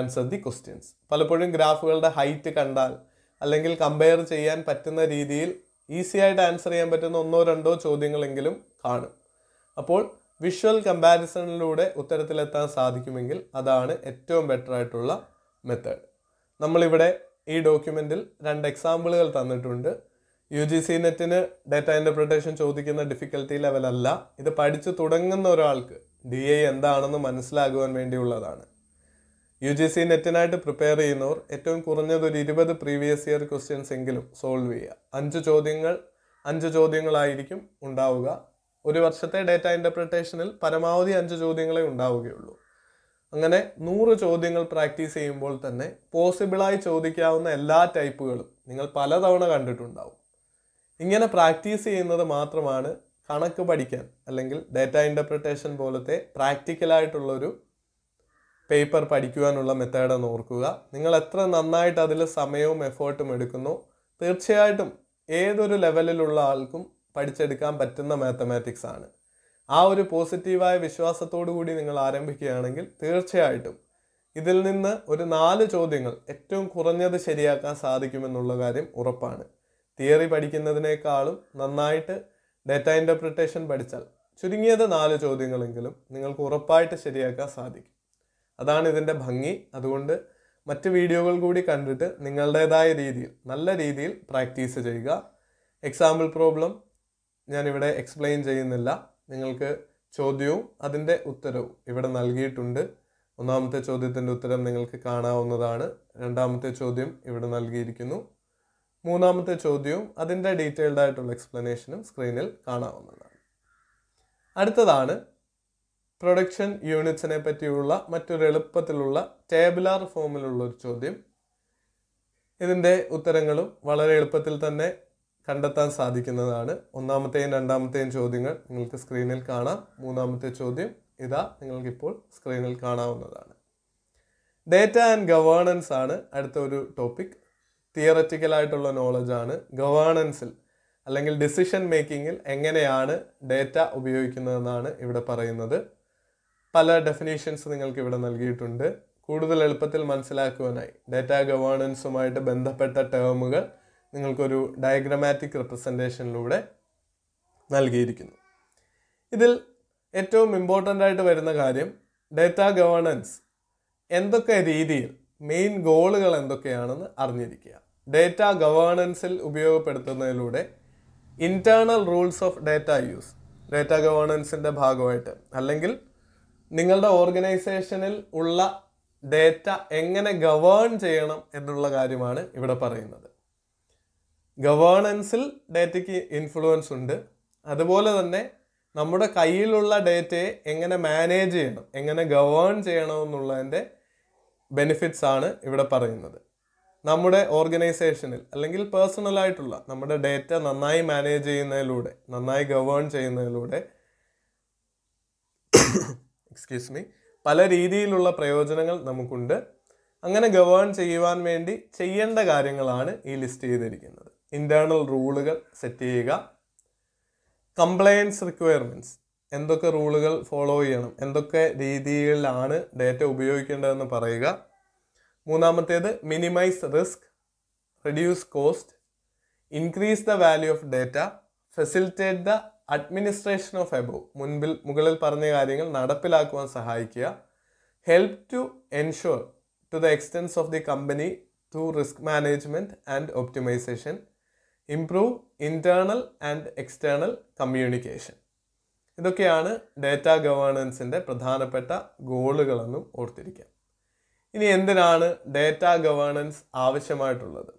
answer the questions. പലപ്പോഴും ഗ്രാഫുകളുടെ height കണ്ടാൽ അല്ലെങ്കിൽ compare ചെയ്യാൻ പറ്റുന്ന രീതിയിൽ easy ആയിട്ട് answer ചെയ്യാൻ പറ്റുന്ന ഒന്നോ രണ്ടോ ചോദ്യങ്ങളെങ്കിലും കാണും. അപ്പോൾ വിഷ്വൽ കമ്പാരിസണിലൂടെ ഉത്തരത്തിലെത്താൻ സാധിക്കുമെങ്കിൽ അതാണ് ഏറ്റവും ബെറ്റർ ആയിട്ടുള്ള മെത്തേഡ്. നമ്മളിവിടെ ഈ ഡോക്യുമെൻറ്റിൽ രണ്ട് എക്സാമ്പിളുകൾ തന്നിട്ടുണ്ട്. യു ജി സി നെറ്റിന് ഡേറ്റ ഇൻ്റർപ്രിട്ടേഷൻ ചോദിക്കുന്ന ഡിഫിക്കൽറ്റി ലെവലല്ല, ഇത് പഠിച്ചു തുടങ്ങുന്ന ഒരാൾക്ക് ഡി ഐ എന്താണെന്ന് മനസ്സിലാകുവാൻ വേണ്ടിയുള്ളതാണ്. യു ജി സി നെറ്റിനായിട്ട് പ്രിപ്പയർ ചെയ്യുന്നവർ ഏറ്റവും കുറഞ്ഞത് ഒരു ഇരുപത് പ്രീവിയസ് ഇയർ ക്വസ്റ്റ്യൻസ് എങ്കിലും സോൾവ് ചെയ്യുക. അഞ്ച് ചോദ്യങ്ങൾ അഞ്ച് ചോദ്യങ്ങളായിരിക്കും ഉണ്ടാവുക. ഒരു വർഷത്തെ ഡേറ്റ ഇൻ്റർപ്രിട്ടേഷനിൽ പരമാവധി അഞ്ച് ചോദ്യങ്ങളെ ഉണ്ടാവുകയുള്ളൂ. അങ്ങനെ നൂറ് ചോദ്യങ്ങൾ പ്രാക്ടീസ് ചെയ്യുമ്പോൾ തന്നെ പോസിബിളായി ചോദിക്കാവുന്ന എല്ലാ ടൈപ്പുകളും നിങ്ങൾ പലതവണ കണ്ടിട്ടുണ്ടാവും. ഇങ്ങനെ പ്രാക്ടീസ് ചെയ്യുന്നത് മാത്രമാണ് കണക്ക് പഠിക്കാൻ അല്ലെങ്കിൽ ഡേറ്റ ഇൻ്റർപ്രിട്ടേഷൻ പോലത്തെ പ്രാക്ടിക്കലായിട്ടുള്ളൊരു പേപ്പർ പഠിക്കുവാനുള്ള മെത്തേഡെന്ന് ഓർക്കുക. നിങ്ങൾ എത്ര നന്നായിട്ട് അതിൽ സമയവും എഫേർട്ടും എടുക്കുന്നു, തീർച്ചയായിട്ടും ഏതൊരു ലെവലിലുള്ള ആൾക്കും പഠിച്ചെടുക്കാൻ പറ്റുന്ന മാത്തമാറ്റിക്സ് ആണ്. ആ ഒരു പോസിറ്റീവായ വിശ്വാസത്തോടു കൂടി നിങ്ങൾ ആരംഭിക്കുകയാണെങ്കിൽ തീർച്ചയായിട്ടും ഇതിൽ നിന്ന് ഒരു നാല് ചോദ്യങ്ങൾ ഏറ്റവും കുറഞ്ഞത് ശരിയാക്കാൻ സാധിക്കുമെന്നുള്ള കാര്യം ഉറപ്പാണ്. തിയറി പഠിക്കുന്നതിനേക്കാളും നന്നായിട്ട് ഡേറ്റ ഇൻ്റർപ്രിട്ടേഷൻ പഠിച്ചാൽ ചുരുങ്ങിയത് നാല് ചോദ്യങ്ങളെങ്കിലും നിങ്ങൾക്ക് ഉറപ്പായിട്ട് ശരിയാക്കാൻ സാധിക്കും. അതാണ് ഇതിൻ്റെ ഭംഗി. അതുകൊണ്ട് മറ്റ് വീഡിയോകൾ കൂടി കണ്ടിട്ട് നിങ്ങളുടേതായ രീതിയിൽ നല്ല രീതിയിൽ പ്രാക്ടീസ് ചെയ്യുക. എക്സാമ്പിൾ പ്രോബ്ലം ഞാനിവിടെ എക്സ്പ്ലെയിൻ ചെയ്യുന്നില്ല. നിങ്ങൾക്ക് ചോദ്യവും അതിൻ്റെ ഉത്തരവും ഇവിടെ നൽകിയിട്ടുണ്ട്. ഒന്നാമത്തെ ചോദ്യത്തിൻ്റെ ഉത്തരം നിങ്ങൾക്ക് കാണാവുന്നതാണ്. രണ്ടാമത്തെ ചോദ്യം ഇവിടെ നൽകിയിരിക്കുന്നു. മൂന്നാമത്തെ ചോദ്യവും അതിൻ്റെ ഡീറ്റെയിൽഡ് ആയിട്ടുള്ള എക്സ്പ്ലനേഷനും സ്ക്രീനിൽ കാണാവുന്നതാണ്. അടുത്തതാണ് പ്രൊഡക്ഷൻ യൂണിറ്റ്സിനെ പറ്റിയുള്ള മറ്റൊരു എളുപ്പത്തിലുള്ള ടേബിളാർ ഫോമിലുള്ള ഒരു ചോദ്യം. ഇതിൻ്റെ ഉത്തരങ്ങളും വളരെ എളുപ്പത്തിൽ തന്നെ കണ്ടെത്താൻ സാധിക്കുന്നതാണ്. ഒന്നാമത്തെയും രണ്ടാമത്തെയും ചോദ്യങ്ങൾ നിങ്ങൾക്ക് സ്ക്രീനിൽ കാണാം. മൂന്നാമത്തെ ചോദ്യം ഇതാ നിങ്ങൾക്കിപ്പോൾ സ്ക്രീനിൽ കാണാവുന്നതാണ്. ഡേറ്റ ആൻഡ് ഗവേണൻസ് ആണ് അടുത്ത ഒരു ടോപ്പിക്. തിയററ്റിക്കലായിട്ടുള്ള നോളജാണ്. ഗവേണൻസിൽ അല്ലെങ്കിൽ ഡിസിഷൻ മേക്കിങ്ങിൽ എങ്ങനെയാണ് ഡേറ്റ ഉപയോഗിക്കുന്നതെന്നാണ് ഇവിടെ പറയുന്നത്. പല ഡെഫിനേഷൻസ് നിങ്ങൾക്ക് ഇവിടെ നൽകിയിട്ടുണ്ട്. കൂടുതൽ എളുപ്പത്തിൽ മനസ്സിലാക്കുവാനായി ഡേറ്റ ഗവേണൻസുമായിട്ട് ബന്ധപ്പെട്ട ടേമുകൾ നിങ്ങൾക്കൊരു ഡയഗ്രമാറ്റിക് റെപ്രസെൻറ്റേഷനിലൂടെ നൽകിയിരിക്കുന്നു. ഇതിൽ ഏറ്റവും ഇമ്പോർട്ടൻ്റ് ആയിട്ട് വരുന്ന കാര്യം ഡേറ്റ ഗവേണൻസ് എന്തൊക്കെ രീതിയിൽ മെയിൻ ഗോളുകൾ എന്തൊക്കെയാണെന്ന് അറിഞ്ഞിരിക്കുക. ഡേറ്റ ഗവേണൻസിൽ ഉപയോഗപ്പെടുത്തുന്നതിലൂടെ internal rules of data use data ഗവേണൻസിൻ്റെ ഭാഗമായിട്ട്, അല്ലെങ്കിൽ നിങ്ങളുടെ ഓർഗനൈസേഷനിൽ ഉള്ള ഡേറ്റ എങ്ങനെ ഗവേൺ ചെയ്യണം എന്നുള്ള കാര്യമാണ് ഇവിടെ പറയുന്നത്. ഗവേണൻസിൽ ഡേറ്റയ്ക്ക് ഇൻഫ്ലുവൻസ് ഉണ്ട്. അതുപോലെ തന്നെ നമ്മുടെ കയ്യിലുള്ള ഡേറ്റയെ എങ്ങനെ മാനേജ് ചെയ്യണം, എങ്ങനെ ഗവേൺ ചെയ്യണം എന്നുള്ളതിൻ്റെ ബെനിഫിറ്റ്സ് ആണ് ഇവിടെ പറയുന്നത്. നമ്മുടെ ഓർഗനൈസേഷനിൽ അല്ലെങ്കിൽ പേഴ്സണലായിട്ടുള്ള നമ്മുടെ ഡേറ്റ നന്നായി മാനേജ് ചെയ്യുന്നതിലൂടെ, നന്നായി ഗവേൺ ചെയ്യുന്നതിലൂടെ എക്സ്ക്യൂസ് മീ പല രീതിയിലുള്ള പ്രയോജനങ്ങൾ നമുക്കുണ്ട്. അങ്ങനെ ഗവേൺ ചെയ്യുവാൻ വേണ്ടി ചെയ്യേണ്ട കാര്യങ്ങളാണ് ഈ ലിസ്റ്റ് ചെയ്തിരിക്കുന്നത്. ഇൻറ്റേർണൽ റൂളുകൾ സെറ്റ് ചെയ്യുക, കംപ്ലയൻസ് റിക്വയർമെൻറ്റ്സ്, എന്തൊക്കെ റൂളുകൾ ഫോളോ ചെയ്യണം, എന്തൊക്കെ രീതിയിലാണ് ഡേറ്റ ഉപയോഗിക്കേണ്ടതെന്ന് പറയുക. മൂന്നാമത്തേത് minimise risk, reduce cost, increase the value of data, facilitate the administration of above, മുൻപിൽ മുകളിൽ പറഞ്ഞ കാര്യങ്ങൾ നടപ്പിലാക്കുവാൻ സഹായിക്കുക. Help to ensure to the extents of the company through risk management and optimization, improve internal and external communication. ഇതൊക്കെയാണ് data ഗവേണൻസിൻ്റെ പ്രധാനപ്പെട്ട ഗോളുകളെന്നും ഓർത്തിരിക്കാം. ഇനി എന്തിനാണ് ഡേറ്റ ഗവേണൻസ് ആവശ്യമായിട്ടുള്ളത്?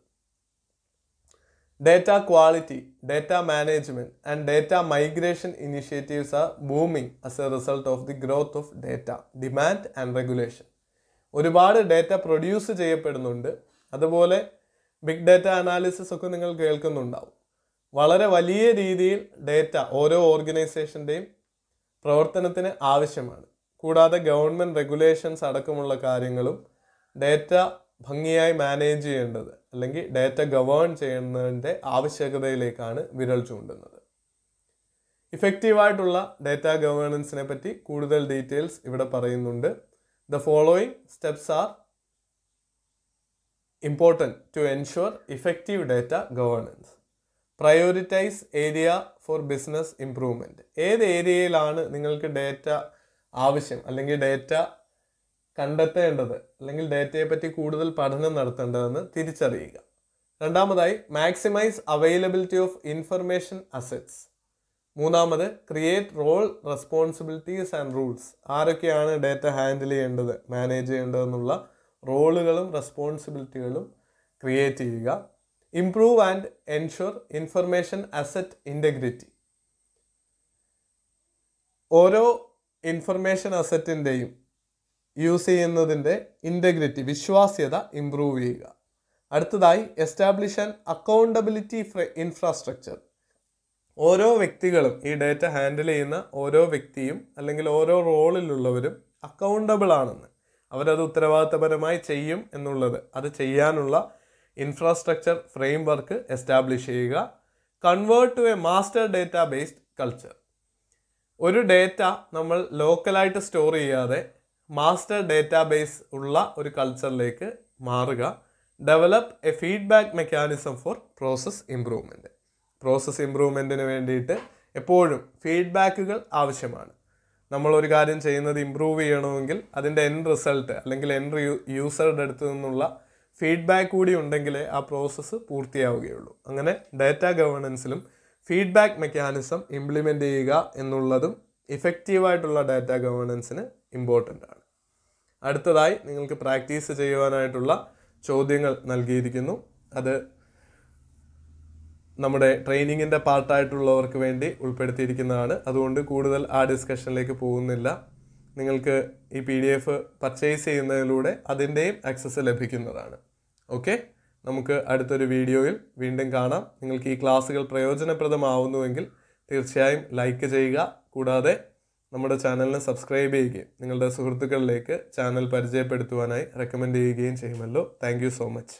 Data quality, data management and data migration initiatives are booming as a result of the growth of data demand and regulation. ഒരുപാട് data produce ചെയ്യപ്പെടുന്നുണ്ട്. അതുപോലെ ബിഗ് ഡേറ്റ അനാലിസിസ് ഒക്കെ നിങ്ങൾ കേൾക്കുന്നുണ്ടാവും. വളരെ വലിയ രീതിയിൽ ഡേറ്റ ഓരോ ഓർഗനൈസേഷൻ്റെയും പ്രവർത്തനത്തിന് ആവശ്യമാണ്. കൂടാതെ ഗവൺമെൻറ് റെഗുലേഷൻസ് അടക്കമുള്ള കാര്യങ്ങളും ഡേറ്റ ഭംഗിയായി മാനേജ് ചെയ്യേണ്ടത് അല്ലെങ്കിൽ ഡേറ്റ ഗവേൺ ചെയ്യുന്നതിൻ്റെ ആവശ്യകതയിലേക്കാണ് വിരൽ ചൂണ്ടുന്നത്. ഇഫക്റ്റീവായിട്ടുള്ള ഡേറ്റ ഗവേണൻസിനെ പറ്റി കൂടുതൽ ഡീറ്റെയിൽസ് ഇവിടെ പറയുന്നുണ്ട്. The following steps are important to ensure effective data governance. Prioritize area for business improvement. ഏത് ഏരിയയിലാണ് നിങ്ങൾക്ക് ഡേറ്റ ആവശ്യം അല്ലെങ്കിൽ ഡേറ്റ കണ്ടെത്തേണ്ടത് അല്ലെങ്കിൽ ഡേറ്റയെ പറ്റി കൂടുതൽ പഠനം നടത്തേണ്ടതെന്ന് തിരിച്ചറിയുക. രണ്ടാമതായി maximise availability of information assets. മൂന്നാമത് create role responsibilities and rules. ആരൊക്കെയാണ് ഡേറ്റ ഹാൻഡിൽ ചെയ്യേണ്ടത്, മാനേജ് ചെയ്യേണ്ടതെന്നുള്ള റോളുകളും റെസ്പോൺസിബിലിറ്റികളും ക്രിയേറ്റ് ചെയ്യുക. Improve and ensure information asset integrity. ഓരോ ഇൻഫർമേഷൻ അസറ്റിൻ്റെയും യൂസ് ചെയ്യുന്നതിൻ്റെ ഇൻ്റഗ്രിറ്റി, വിശ്വാസ്യത ഇംപ്രൂവ് ചെയ്യുക. അടുത്തതായി എസ്റ്റാബ്ലിഷ് ആൻഡ് അക്കൗണ്ടബിലിറ്റി ഇൻഫ്രാസ്ട്രക്ചർ. ഓരോ വ്യക്തികളും, ഈ ഡേറ്റ ഹാൻഡിൽ ചെയ്യുന്ന ഓരോ വ്യക്തിയും അല്ലെങ്കിൽ ഓരോ റോളിലുള്ളവരും അക്കൗണ്ടബിൾ ആണെന്ന്, അവരത് ഉത്തരവാദിത്തപരമായി ചെയ്യും എന്നുള്ളത്, അത് ചെയ്യാനുള്ള ഇൻഫ്രാസ്ട്രക്ചർ ഫ്രെയിം വർക്ക് എസ്റ്റാബ്ലിഷ് ചെയ്യുക. Convert to a master data based culture. ഒരു ഡേറ്റ നമ്മൾ ലോക്കലായിട്ട് സ്റ്റോർ ചെയ്യാതെ മാസ്റ്റർ ഡേറ്റാ ബേസ് ഉള്ള ഒരു കൾച്ചറിലേക്ക് മാറുക. Develop a feedback mechanism for process improvement. Process ഇമ്പ്രൂവ്മെൻറ്റിന് വേണ്ടിയിട്ട് എപ്പോഴും ഫീഡ്ബാക്കുകൾ ആവശ്യമാണ്. നമ്മളൊരു കാര്യം ചെയ്യുന്നത് ഇമ്പ്രൂവ് ചെയ്യണമെങ്കിൽ അതിൻ്റെ എൻഡ് റിസൾട്ട് അല്ലെങ്കിൽ എൻഡ് യൂസറുടെ അടുത്ത് നിന്നുള്ള ഫീഡ്ബാക്ക് കൂടി ഉണ്ടെങ്കിലേ ആ പ്രോസസ്സ് പൂർത്തിയാവുകയുള്ളൂ. അങ്ങനെ ഡേറ്റ ഗവേണൻസിലും ഫീഡ്ബാക്ക് മെക്കാനിസം ഇംപ്ലിമെൻ്റ് ചെയ്യുക എന്നുള്ളതും ഇഫക്റ്റീവായിട്ടുള്ള ഡേറ്റ ഗവേണൻസിന് ഇമ്പോർട്ടൻ്റ് ആണ്. അടുത്തതായി നിങ്ങൾക്ക് പ്രാക്ടീസ് ചെയ്യുവാനായിട്ടുള്ള ചോദ്യങ്ങൾ നൽകിയിരിക്കുന്നു. അത് നമ്മുടെ ട്രെയിനിങ്ങിൻ്റെ പാർട്ടായിട്ടുള്ളവർക്ക് വേണ്ടി ഉൾപ്പെടുത്തിയിരിക്കുന്നതാണ്. അതുകൊണ്ട് കൂടുതൽ ആ ഡിസ്കഷനിലേക്ക് പോകുന്നില്ല. നിങ്ങൾക്ക് ഈ പി ഡി എഫ് പർച്ചേസ് ചെയ്യുന്നതിലൂടെ അതിൻ്റെയും ആക്സസ് ലഭിക്കുന്നതാണ്. ഓക്കെ, നമുക്ക് അടുത്തൊരു വീഡിയോയിൽ വീണ്ടും കാണാം. നിങ്ങൾക്ക് ഈ ക്ലാസ്സുകൾ പ്രയോജനപ്രദമാവുന്നുവെങ്കിൽ തീർച്ചയായും ലൈക്ക് ചെയ്യുക. കൂടാതെ നമ്മുടെ ചാനലിനെ സബ്സ്ക്രൈബ് ചെയ്യുകയും നിങ്ങളുടെ സുഹൃത്തുക്കളിലേക്ക് ചാനൽ പരിചയപ്പെടുത്തുവാനായി റെക്കമെൻഡ് ചെയ്യുകയും ചെയ്യുമല്ലോ. Thank you so much.